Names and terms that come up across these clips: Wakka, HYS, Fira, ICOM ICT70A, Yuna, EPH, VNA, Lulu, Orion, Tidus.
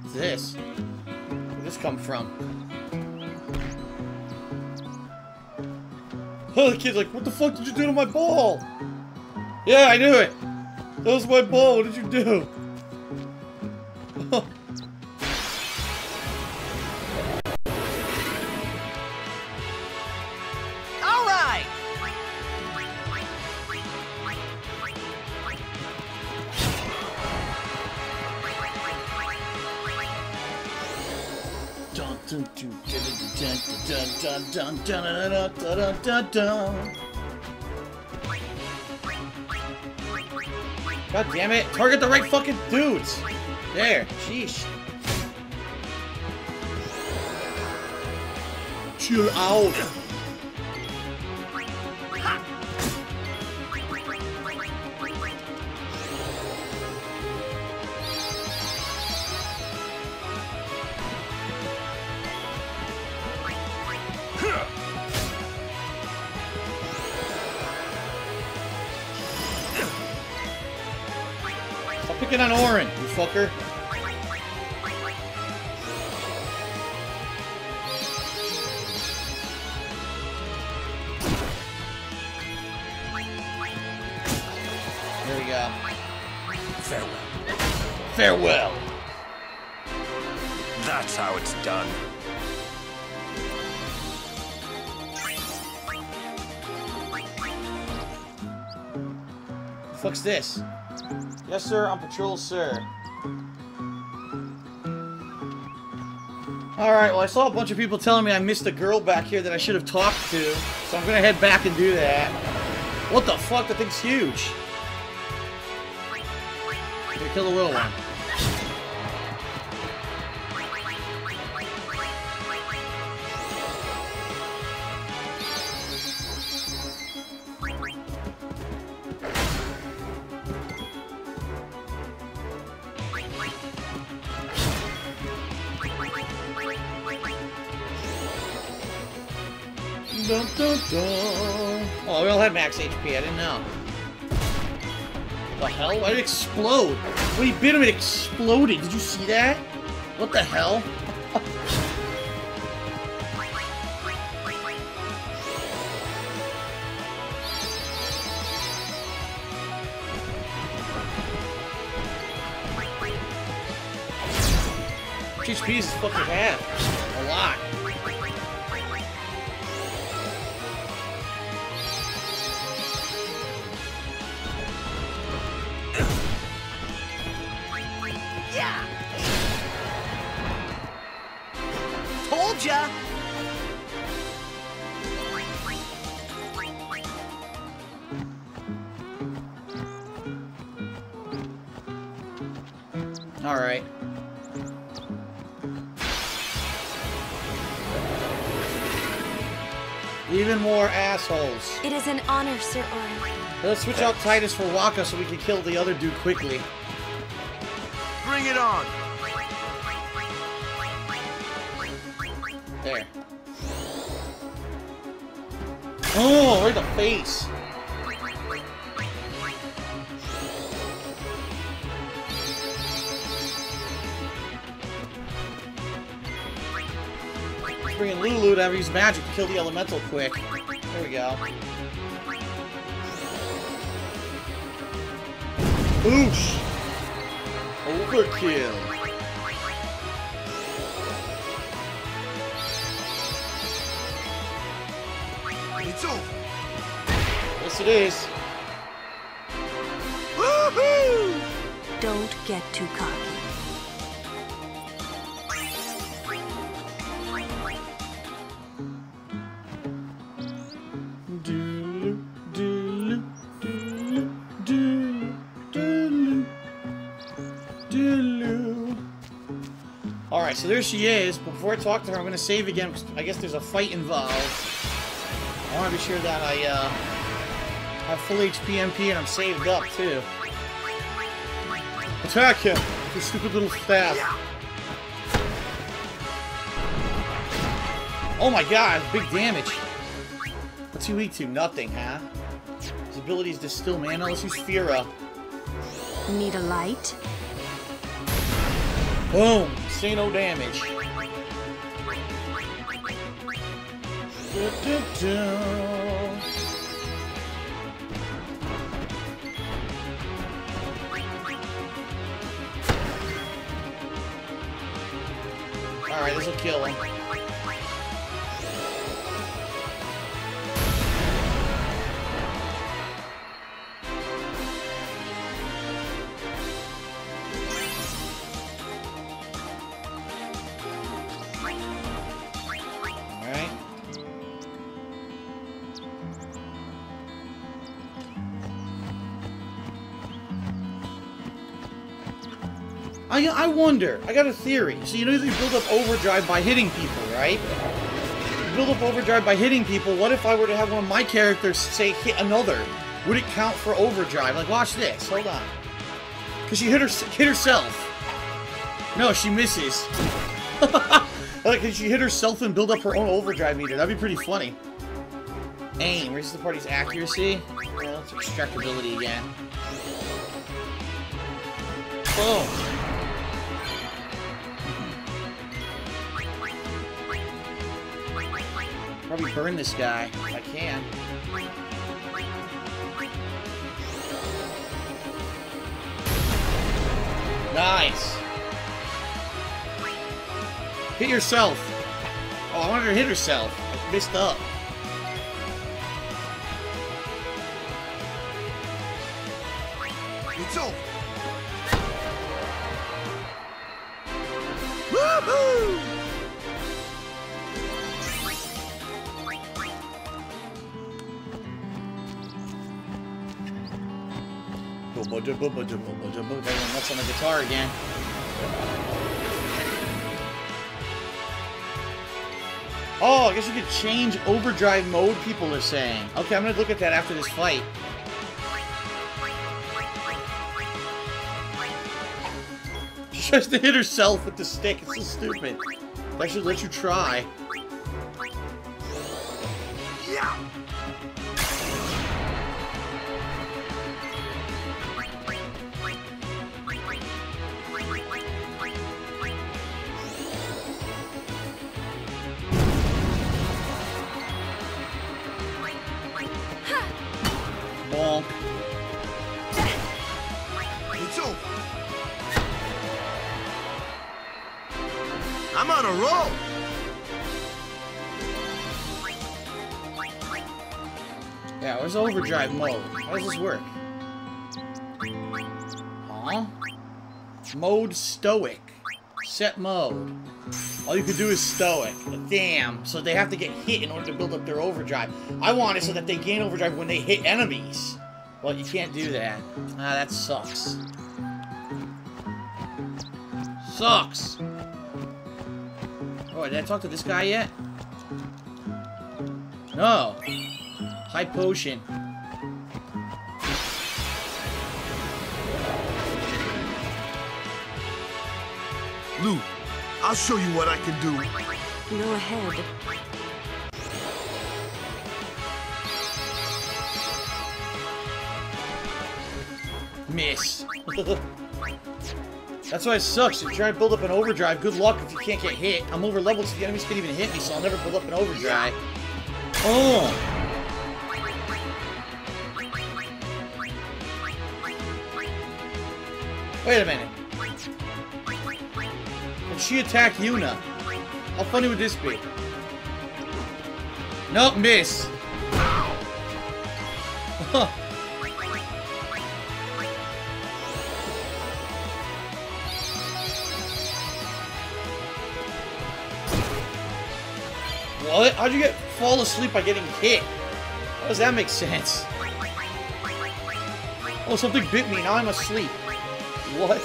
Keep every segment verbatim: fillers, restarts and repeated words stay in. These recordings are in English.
What's this? Where did this come from? Oh, the kid's like, what the fuck did you do to my ball? Yeah, I knew it! That was my ball, what did you do? Dun dun dun dun dun dun dun dun. God damn it! Target the right fucking dudes. There, sheesh. Chill out. Get on Orion, you fucker. There we go. Farewell. Farewell. That's how it's done. The fuck's this? Yes, sir. On patrol, sir. Alright, well, I saw a bunch of people telling me I missed a girl back here that I should have talked to, so I'm gonna head back and do that. What the fuck? That thing's huge. I'm gonna kill the little one. Dun, dun, dun. Oh, we all had max H P, I didn't know. The hell? Why did it explode? When he bit him, it exploded. Did you see that? What the hell? H P is fucking half. A lot. Alright. Even more assholes. It is an honor, Sir Orion. Let's switch out Tidus for Wakka so we can kill the other dude quickly. Bring it on! There. Oh, right in the face! Bringing Lulu to have use magic to kill the elemental quick. There we go. Boosh! Overkill. It's over. Yes, it is. Woohoo! Don't get too cocky. So there she is, but before I talk to her, I'm going to save again, because I guess there's a fight involved. I want to be sure that I uh, have full H P, M P, and I'm saved up, too. Attack him! Your stupid little staff. Oh my god, big damage. What's he weak to? Nothing, huh? His ability is Distill Mana. Let's use Fira. Need a light? Boom! See no damage. Du, du, du. Alright, this will kill him. Alright. I, I wonder, I got a theory. So you know you build up overdrive by hitting people, right? You build up overdrive by hitting people. What if I were to have one of my characters, say, hit another? Would it count for overdrive? Like, watch this. Hold on. Because she hit, her, hit herself. No, she misses. Like, can she hit herself and build up her own overdrive meter? That'd be pretty funny. Aim. Raises the party's accuracy. Yeah, that's extractability again. Boom. Probably burn this guy if I can. Nice! Hit yourself! Oh, I wanted her to hit herself. I missed up. It's over! Woohoo! Everyone nuts on the guitar again. Oh, I guess you could change overdrive mode, people are saying. Okay, I'm gonna look at that after this fight. She tries to hit herself with the stick. It's so stupid. I should let you try. Yeah. I'm on a roll. Yeah, where's overdrive mode? How does this work? Huh? Mode stoic. Set mode. All you can do is stoic. Damn. So they have to get hit in order to build up their overdrive. I want it so that they gain overdrive when they hit enemies. Well, you can't do that. Ah, that sucks. Sucks. Oh, did I talk to this guy yet? No. High potion. Lou, I'll show you what I can do. Go ahead. Miss. That's why it sucks. If you try to build up an overdrive, good luck if you can't get hit. I'm over leveled so the enemies can't even hit me, so I'll never build up an overdrive. Oh! Wait a minute. Can she attack Yuna? How funny would this be? Nope, miss. Huh. What? How'd you get fall asleep by getting hit? How does that make sense? Oh, something bit me. Now I'm asleep. What?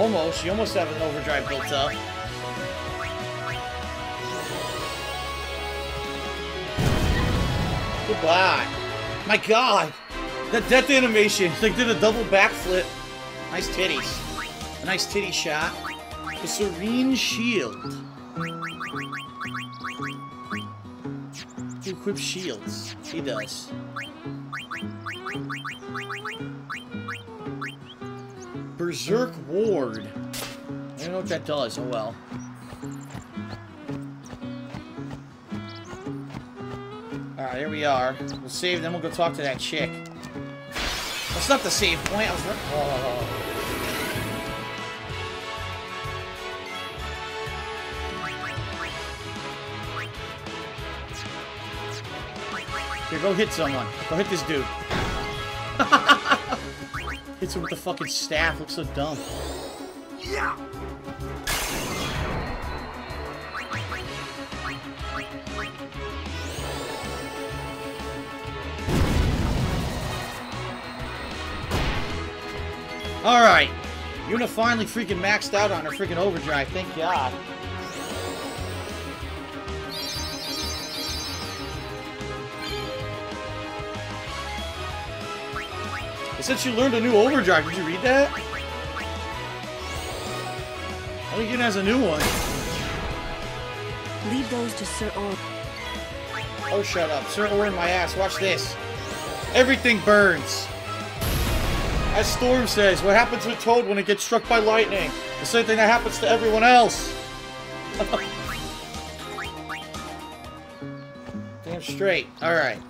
Almost. You almost have an overdrive built up. Goodbye. My God, that death animation! They did a double backflip. Nice titties. A nice titty shot. The Serene Shield. Who equips shields? He does. Berserk Ward. I don't know what that does. Oh well. Alright, here we are. We'll save, then we'll go talk to that chick. That's not the save point. I was. Oh. Here, go hit someone. Go hit this dude. Hits him with the fucking staff. Looks so dumb. Yeah. All right. Yuna finally freaking maxed out on her freaking overdrive. Thank God. It said she learned a new overdrive. Did you read that? I think it has a new one. Leave those to Sir Orin. Oh, shut up. Sir Orin, my ass. Watch this. Everything burns. As Storm says, what happens with Toad when it gets struck by lightning? The same thing that happens to everyone else. Damn straight. All right.